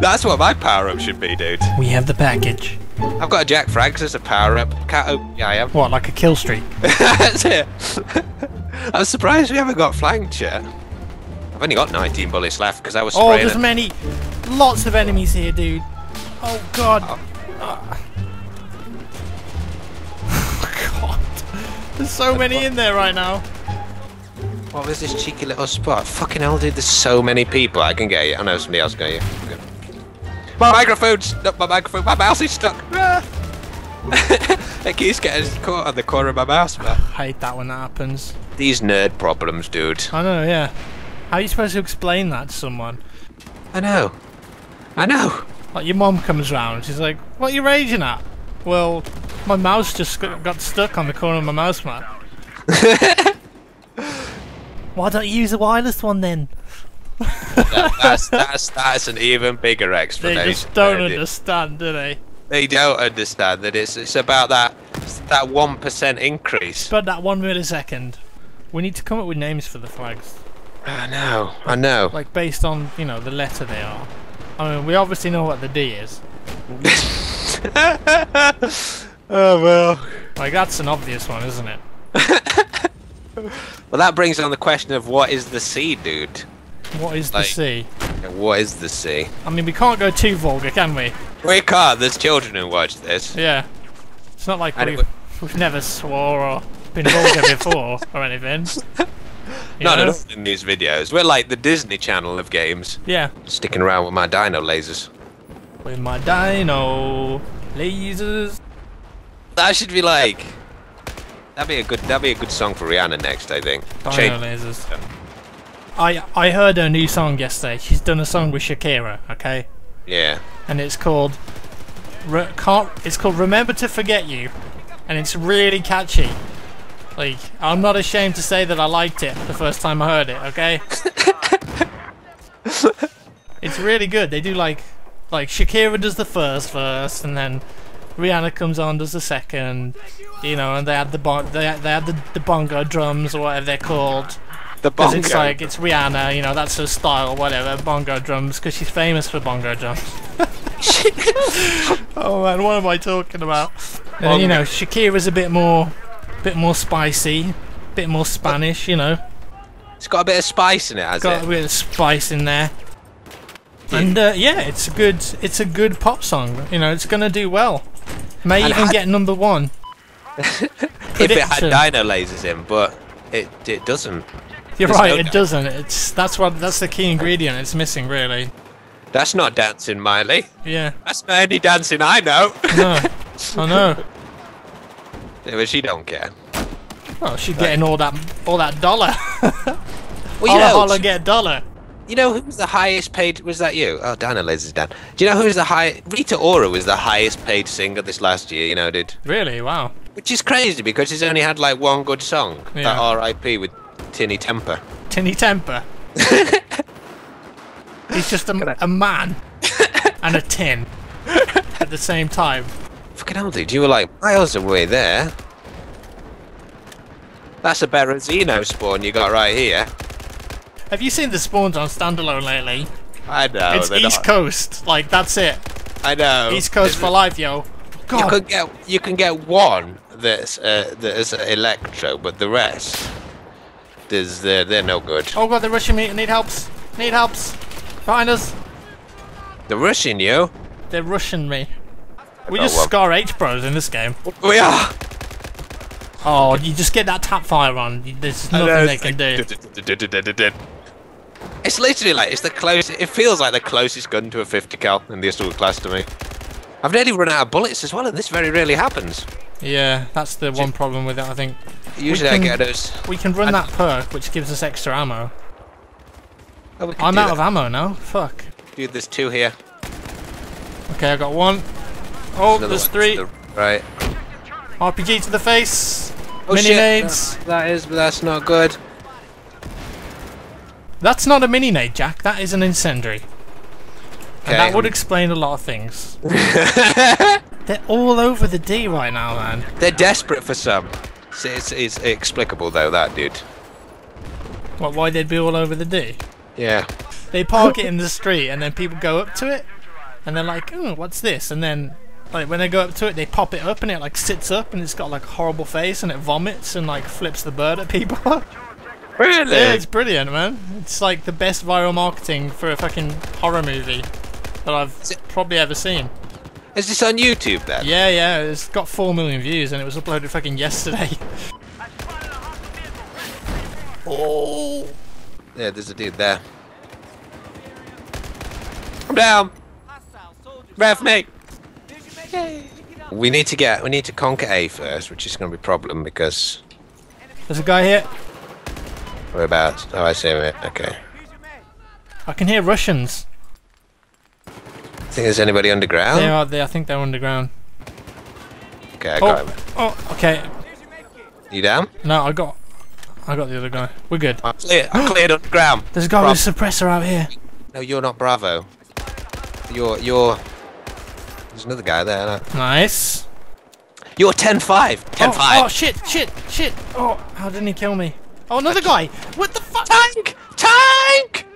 That's what my power-up should be, dude. We have the package. I've got a Jack Frags as a power-up. Can't open... Yeah, I have. What, like a kill streak? That's it. I'm surprised we haven't got flanked yet. I've only got 19 bullets left because I was spraying. Oh, there's many. Lots of enemies here, dude. Oh, God. Oh. Oh, God. There's so many in there right now. What was this cheeky little spot? Fucking hell, dude, there's so many people. I can get you. I know somebody else got you. My microphone's stuck. My mouse is stuck. It keeps getting caught on the corner of my mouse, man. I hate that when that happens. These nerd problems, dude. I know, yeah. How are you supposed to explain that to someone? I know. I know. Like, your mom comes round, she's like, what are you raging at? Well, my mouse just got stuck on the corner of my mouse, man. Why don't you use the wireless one then? That's an even bigger explanation. They just don't understand, do they? They don't understand that it's about that 1% increase. But that 1 millisecond. We need to come up with names for the flags. I know, I know. Like based on, you know, the letter they are. I mean, we obviously know what the D is. Oh well. Like that's an obvious one, isn't it? Well, that brings on the question of what is the C, dude? What is the C? What is the C? I mean, we can't go too vulgar, can we? We can't. There's children who watch this. Yeah. It's not like we've never swore or been vulgar before or anything. Not enough in these videos. We're like the Disney Channel of games. Yeah. Sticking around with my dino lasers. With my dino lasers. That should be like... That'd be a good song for Rihanna next, I think. Dino lasers. Yeah. I heard her new song yesterday. She's done a song with Shakira, okay? Yeah. And it's called... it's called Remember to Forget You. And it's really catchy. Like, I'm not ashamed to say that I liked it the first time I heard it, okay? It's really good. They do like Shakira does the first verse, and then Rihanna comes on, does the second, you know, and they add the bongo drums or whatever they're called. The bongo. Because it's like, it's Rihanna, you know, that's her style, whatever, bongo drums, because she's famous for bongo drums. Oh man, what am I talking about? And then, you know, Shakira's a bit more spicy, bit more Spanish, you know. It's got a bit of spice in it, has it? Got a bit of spice in there. Yeah. And yeah, it's a good pop song. You know, it's gonna do well. May and even get #1. If it had dino lasers in, but it doesn't. You're right, it doesn't. That's the key ingredient it's missing, really. That's not dancing, Miley. Yeah. That's not any dancing I know. No, I know. Yeah, but she don't care. Well, she's getting all that dollar. Well, you know, dollar. You know who's the highest paid? Was that you? Oh, Dino Lasers Dan. Do you know who's the high? Rita Ora was the highest paid singer this last year. You know, dude. Really? Wow. Which is crazy because she's only had like one good song. Yeah. That R.I.P. with Tinny Temper. Tinny Temper. He's just a man and a tin at the same time. Fucking hell, dude, you were like miles away there. That's a Berazino spawn you got right here. Have you seen the spawns on Standalone lately? I know. It's East Coast, like that's it. I know. East Coast for life, yo. God. You can get one that's Electro, but the rest they're no good. Oh god, they're rushing me. I need helps. Need helps. Behind us. They're rushing you. They're rushing me. We just scar H bros in this game. We are. Oh, you just get that tap fire on. There's nothing they can do. It's literally like it's the closest. It feels like the closest gun to a 50 cal in the assault class to me. I've nearly run out of bullets as well, and this very rarely happens. Yeah, that's the one problem with it, I think. Usually I get those. We can run that perk, which gives us extra ammo. I'm out of ammo now. Fuck. Dude, there's 2 here. Okay, I got 1. Oh, there's 3. Right. RPG to the face. Oh, mini nades. That's not good. That's not a mini nade, Jack. That is an incendiary. Okay. And that would explain a lot of things. They're all over the D right now, man. They're desperate for some. It's explicable though, that dude. What? Why they'd be all over the D? Yeah. They park it in the street, and then people go up to it. and they're like, oh, what's this? And then like when they go up to it, they pop it up and it like sits up and it's got like a horrible face and it vomits and like flips the bird at people. Really? Yeah, it's brilliant, man. It's like the best viral marketing for a fucking horror movie that I've probably ever seen. Is this on YouTube then? Yeah, yeah, it's got 4 million views and it was uploaded fucking yesterday. Oh! Yeah, there's a dude there. Come down! Rev me! We need to conquer A first, which is going to be a problem because... There's a guy here. We're about... Oh, I see it. Okay. I can hear Russians. I think there's anybody underground. They are. I think they're underground. Okay, I got him. Oh, okay. You down? No, I got the other guy. We're good. I cleared underground. There's a guy with a suppressor out here. No, you're not Bravo. You're. There's another guy there. No? Nice. You're 10-5. 10-5. Oh shit. Oh, how didn't he kill me? Oh, another guy. What the fuck? Tank.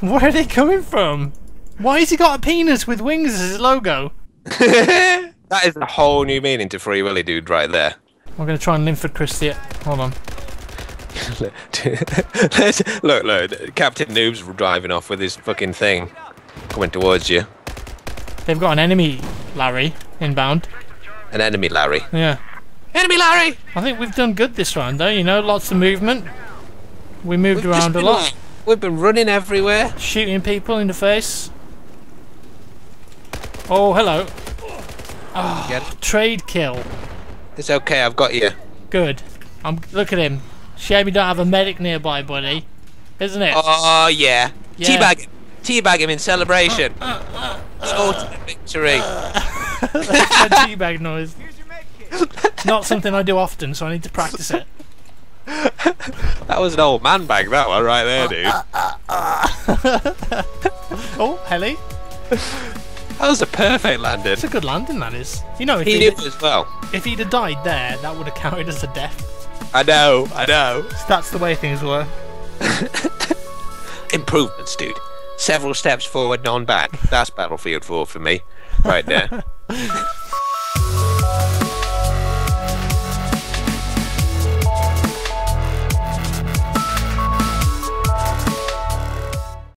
Where are they coming from? Why has he got a penis with wings as his logo? That is a whole new meaning to Free Willy, dude, right there. I'm gonna try and Linford Christie it. Hold on. Look, Captain Noob's driving off with his fucking thing. Coming towards you. They've got an enemy, Larry, inbound. An enemy, Larry? Yeah. Enemy, Larry! I think we've done good this round, though, you know, lots of movement. We moved around a lot. We've been running everywhere. Shooting people in the face. Oh, hello. Oh, trade kill. It's okay, I've got you. Good. Look at him. Shame you don't have a medic nearby, buddy. Isn't it? Oh, yeah. Teabag him in celebration. Score victory. That's a teabag noise. Not something I do often, so I need to practice it. That was an old man bag, that one, right there, dude. Oh, Helly. That was a perfect landing. It's a good landing, that is. You know, if he knew as well. If he'd have died there, that would have counted as a death. I know. That's the way things were. Improvements, dude. Several steps forward, none back. That's Battlefield 4 for me, right there.